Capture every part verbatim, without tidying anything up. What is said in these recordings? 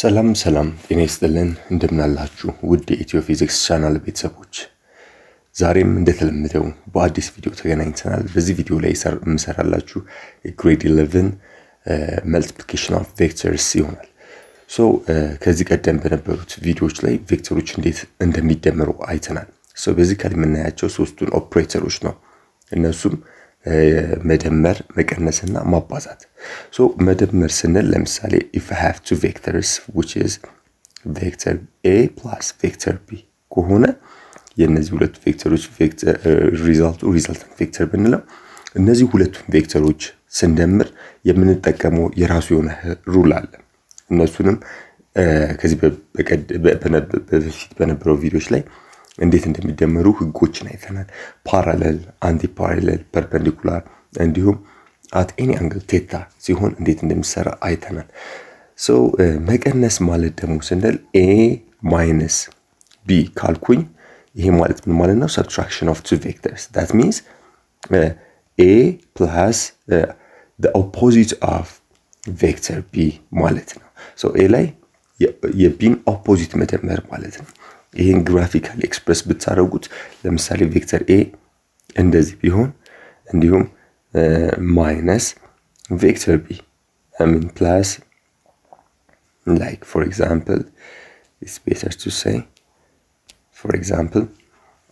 Salam salam, ina istellen ndemnallatchu wud Ethio Physics channel bitseboch. Zarem ndetelmedew ba'adis video tegenayntanal. Bezi video lay sar msarallatchu grade eleven uh, multiplication of vectors yonal. So kezi qeddem beneberut videoch lay vectoroch ndet ndemidemmeru aytanal. So bezi kali menayacho sostun operatoroch no. Enesum medemmer, meqannesna mabazat. So medemmer sinel lemsale if I have two vectors which is vector A plus vector B kohona yenezi hulet vectoroch vector result resultant vector benelo enezi huletun vectoroch sindemmer yeminteqemo yerasu yone rule ale enesunum kezi benebro videoch lay እንዴት እንደሚደመሩ ህጎችን አይተናል parallel anti-parallel perpendicular እንዲሁም at any angle theta ሲሆን እንዴት እንደሚሰራ አይተናል so መቀነስ ማለት ደግሞ ስንል a minus b ካልኩኝ ይሄ ማለት ምን ማለት ነው subtraction of two vectors that means uh, a plus uh, the opposite of vector b ማለት ነው so a ላይ የbን opposite መደመር ማለት ነው In graphically express bitarogut, lemsali vector A and the bihon and you uh, minus vector B. I mean plus like for example it's better to say for example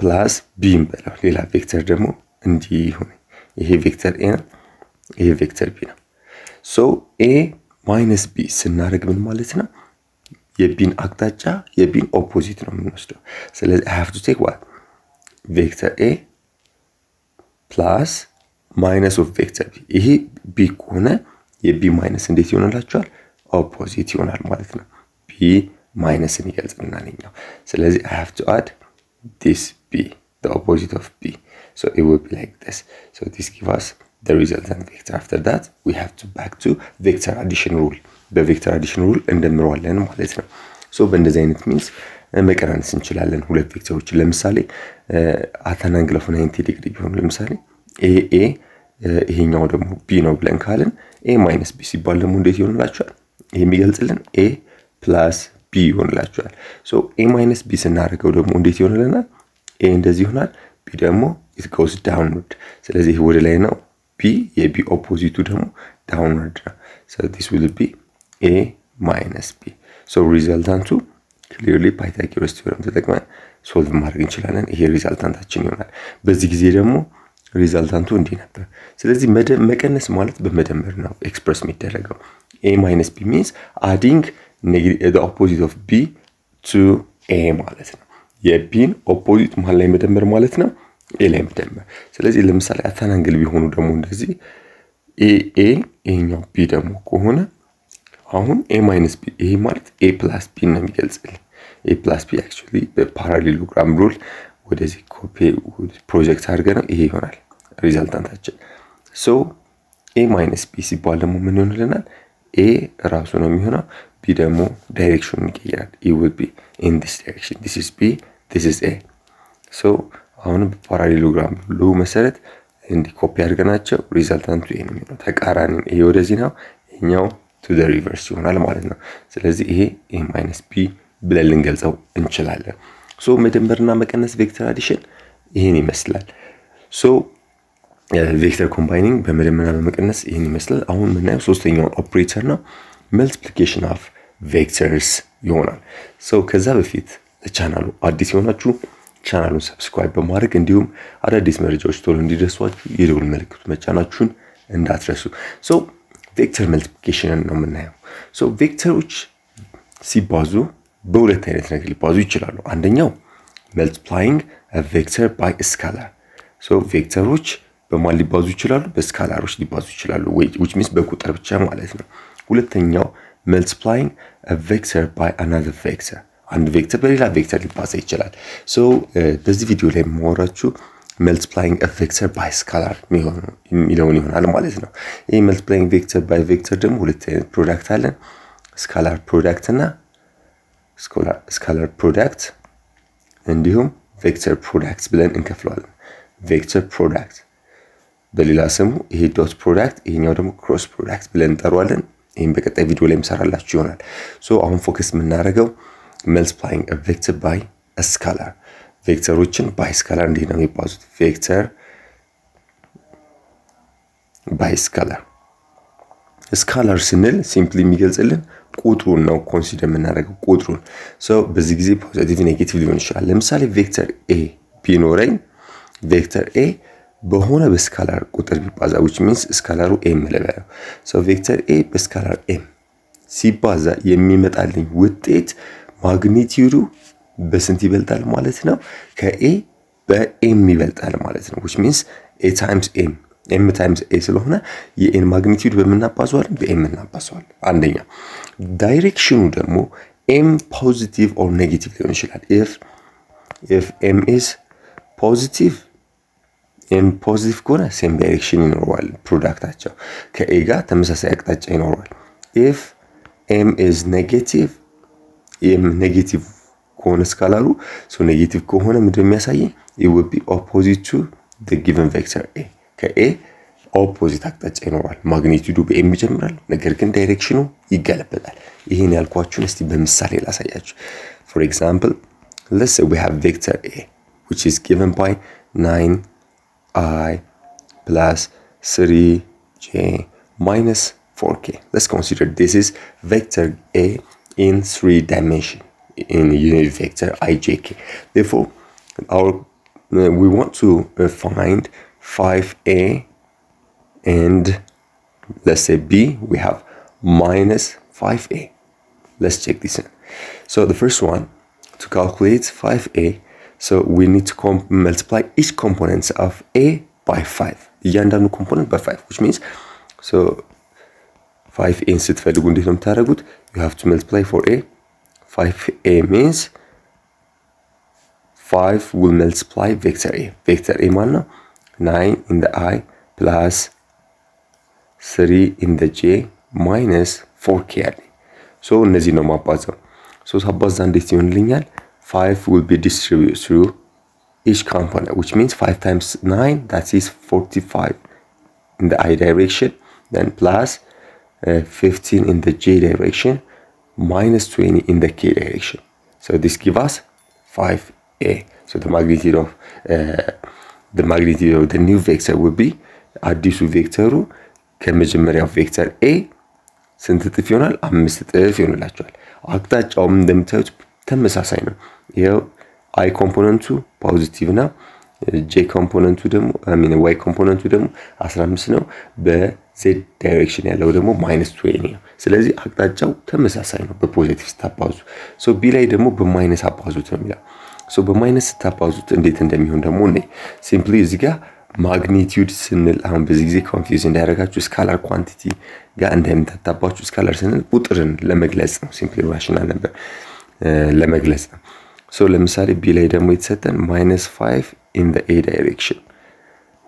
plus B below lila vector demo and the vector A a vector B. So A minus B scenario malitina. You've been actacha, you've been opposite nominostro. So let's have to take what? Vector A plus minus of vector B. Ihi B kone, ye B minus in this unal actual, opposite unal malatna. B minus in equals none. So let's have to add this B, the opposite of B. So it will be like this. So this gives us the resultant vector. After that, we have to back to vector addition rule. The vector addition rule and then roll and maletna. So when design it means mechanism chilalen who let vector chilemsali at an angle of ninety degree beyond lemsali a a he know the b no blank allen a minus b c ballemundet yon lateral a migelzelen a plus b yon lateral so a minus b scenario the mundet yon lena a and as yon b demo it goes downward so let's see what I know b a b opposite to them downward so this will be A minus B. So resultant two clearly Pythagoras theorem ተጠቅመን solve ማድረግ እንችላለን ይሄ resultantችን ይሆናል በዚህ ጊዜ ደግሞ resultantu እንዲህ ነበር ስለዚህ መቀነስ ማለት በመደመር ነው express የሚደረገው A minus B means adding the opposite of B to A ማለት ነው የBን opposite መሃል ላይ መደመር ማለት ነው A ላይ መደመር ስለዚህ ለምሳሌ አታናንግል ቢሆኑ ደግሞ እንደዚህ A A ይሄኛው B ደግሞ ከሆነ Ahun a minus b, a marked a plus b namigelzel. A plus b actually the parallelogram rule. What is it? Copy project argana a honal resultant. So a minus b si baldamuminal a rasonomiona b demo direction. It will be in this direction. This is b, this is a. So ahun parallelogram rule meseret and the copy arganacha resultant to a numino. Takaran in a orezina in your to the reverse ይሆናል ማለት ነው ስለዚህ ይሄ a minus b ብለን ልንገልጸው እንችላለን so መደመርና መቀነስ vector addition ይሄን ይመስላል so vector combining በመደመርና በመቀነስ ይሄን ይመስላል አሁን ምናየው ሶስተኛው ኦፕሬተር ነው multiplication of vectors ይሆናል so ከዛ በፊት ለቻናሉ አዲስ የሆናችሁ ቻናሉን ሰብስክራይብ በማድረግ እንዲሁም አዳዲስ መረጃዎች ቶሎ እንዲደርሷችሁ የደውል ምልክቱን መጫናችሁን እንዳትረሱ so Vector multiplication ነው የምናየው so vectors ሲባዙ በሁለት አይነት ነገር ሊባዙ ይችላሉ አንደኛው multiplying a vector by a scalar so vectors በማን ሊባዙ ይችላሉ በስካላሮች ሊባዙ ይችላሉ which means በቁጥር ብቻ ማለት ነው ሁለተኛው multiplying a vector by another vector አንድ ቬክተር በሌላ ቬክተር ሊባዛ ይችላል so በዚህ ቪዲዮ ላይ ማወራችሁ multiplying a vector by scalar የሚለውን ይሆናል ማለት ነው ይሄ multiplying vector by vector ደግሞ ሁለት አይነት ፕሮዳክት አለ scalar product እና scalar product እንዲሁም vector products ብለን እንከፍለዋለን vector product በሌላ ስሙ ይሄ dot product ይሄኛው ደግሞ cross product ብለን እንጠራዋለን in the video lecture. So I'm focused on multiplying a vector by a scalar. Vector by scalar and dynamic positive vector by scalar. Scalar signal simply means quadron now consider menarego quadron. So basically positive negative dimension. Let me say vector A pinorain vector A bohona be scalar quadr bipaza, which means scalar M level. So vector A be scalar M. Si baza yemimet aling with it magnitude be sentibeltal ማለት ነው ከA be M ይበልጣል ማለት ነው, which means A times M. M times A ስለሆነ የኤን ማግኒቲዩድ በመናባዟል በኤም እናባዟል አንደኛ ዳይሬክሽኑ ደግሞ M positive or negative ሊሆን ይችላል if if M is positive M positive ከሆነ same direction ይኖራል ፕሮዳክታቸው ከኤ ጋር ተመሳሳይ አቅጣጫ ይኖራል if M is negative M negative ከሆነ ስካላሩ so negative ከሆነ ምንድነው የሚያሳየው it would be opposite to the given vector A. A opposite act general magnitude of M general nagerken direction ይገለበጣል ይሄን ያልኳችሁን እስቲ በመሳሌ ላሳያችሁ for example let's say we have vector A which is given by nine i plus three j minus four k. Let's consider this is vector A in three dimension in unit vector ijk. Therefore our we want to find five a and let's say b we have minus five a. Let's check this in. So the first one to calculate five a, so we need to comp multiply each component of a by five, the random component by five, which means so five a instead of the you have to multiply for a. five a means five will multiply vector a, vector a mana nine in the I plus three in the j minus four k. So nezino mapazo. So sabazan decision linear five will be distributed through each component, which means five times nine, that is forty-five in the I direction, then plus uh, fifteen in the j direction, minus twenty in the k direction. So this gives us five a. So the magnitude of uh, the magnitude of the new vector will be addisu vectoru kemejemeria vector a synthetic yonal five ጥፍ ይሆንላችኋል አቅጣጫውም እንደምታዩት ተመሳሳይ ነው ይሄው i component two positive ነው j component two ደግሞ i mean y component two ደግሞ fifteen ነው በz direction ያለው ደግሞ minus twenty ነው ስለዚህ አቅጣጫው ተመሳሳይ ነው በፖዚቲቭ ስታባዙ ሶ b ላይ ደግሞ በማይነስ አባዙት ነው የሚላል. So by minus tap out and data and simply ziga magnitude signal and basic confusing direct to scalar quantity and then tap out to scalar signal put in lemagles simply rational number lemagles. So let me say be later with certain minus five in the a direction,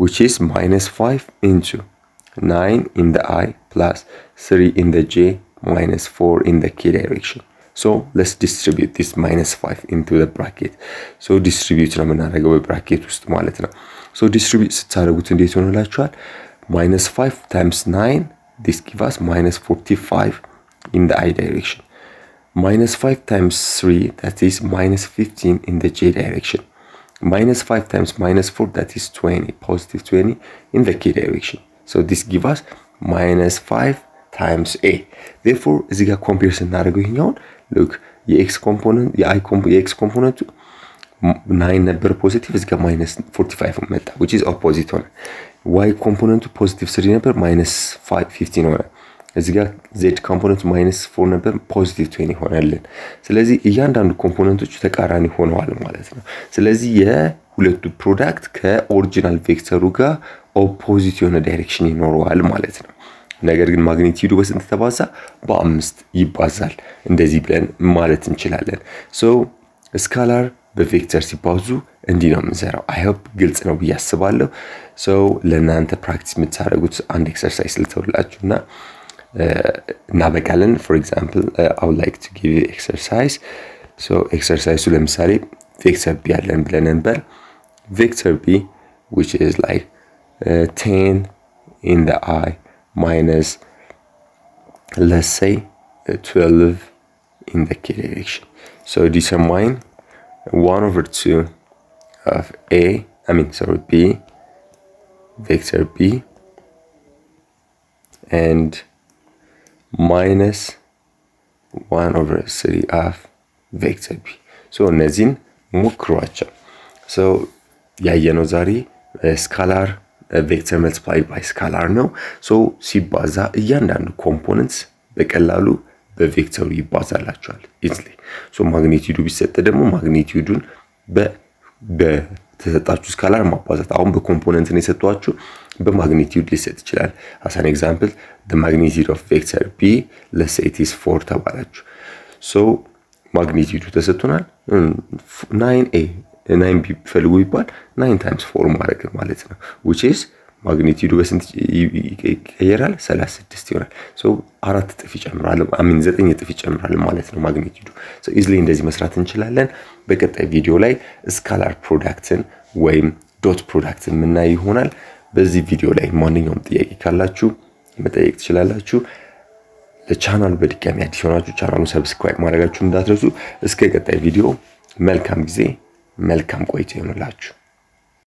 which is minus five into nine in the I plus three in the j minus four in the k direction. So let's distribute this minus five into the bracket. So distribute na menarego bracket ust malet na. So distribute sitaregu tindit yonalachual minus five times nine, this gives us minus forty-five in the I direction. Minus five times three, that is minus fifteen in the j direction. Minus five times minus four, that is twenty, positive twenty in the k direction. So this gives us minus five times a. Therefore, ziga comparison narego hinyon. Look, the x component, the I comp, the x component nine number positive is minus forty-five meta, which is opposite one. Y component to positive three number minus five fifteen one. Ziga z component minus four number positive twenty one. So let's see, iyandan component to check arani hono almaletna. So let's see, yeah, hulet to product ke original vector ruga opposite one direction in or almaletna. ነገር ግን ማግኒቲዩዱ በስንት ተባዛ በአምስት ይባዛል እንደዚህ ብለን ማለት እንችላለን ሶ ስካላር በቬክተር ሲባዙ እንዲህ ነው የምንሰራው I hope ግልጽ ነው ብዬ አስባለሁ ሶ ለእናንተ ፕራክቲስ የምታደርጉት አንድ ኤክሰርሳይዝ ልተውላችሁና እናበቃለን for example uh, I would like to give you exercise so exercise ለምሳሌ vector b ያለን ብለን እንበል vector b which is like uh, ten in the I minus let's say twelve in the k direction. So determine one over two of a, I mean sorry b, vector b, and minus one over three of vector b. So نزین مکروچه. So یا یه نظری scalar vector multiplied by scalar now. So سی بازه یه نان components به کلالو به vectori بازه لاترال easily. So magnitude بیست دادم و magnitude به به تاتچو scalar ما بازه تاون به components نیست تاتچو به magnitude لیست چلر. As an example, the magnitude of vector b, let's say it is four تبارچو. So magnitude تستونال nine a nine b فلو يبال nine times four مارك مالتنا which is magnitude وسنت ييرال thirty-six يونال so أربعة تفيج عمرالم أمين زين تفيج عمرالم مالتنا magnitude so easily إندزي مسرات نشلالن بكتة فيديو لاي scalar productن ويم dot productن منا يهونال بزي فيديو لاي ما نيوم تيجي كلاشو متى يكشلالاشو The channel will become additional to channel subscribe. Maragal chun datrasu. Iske gatay video. Welcome gize. Welcome koyte yonulachu.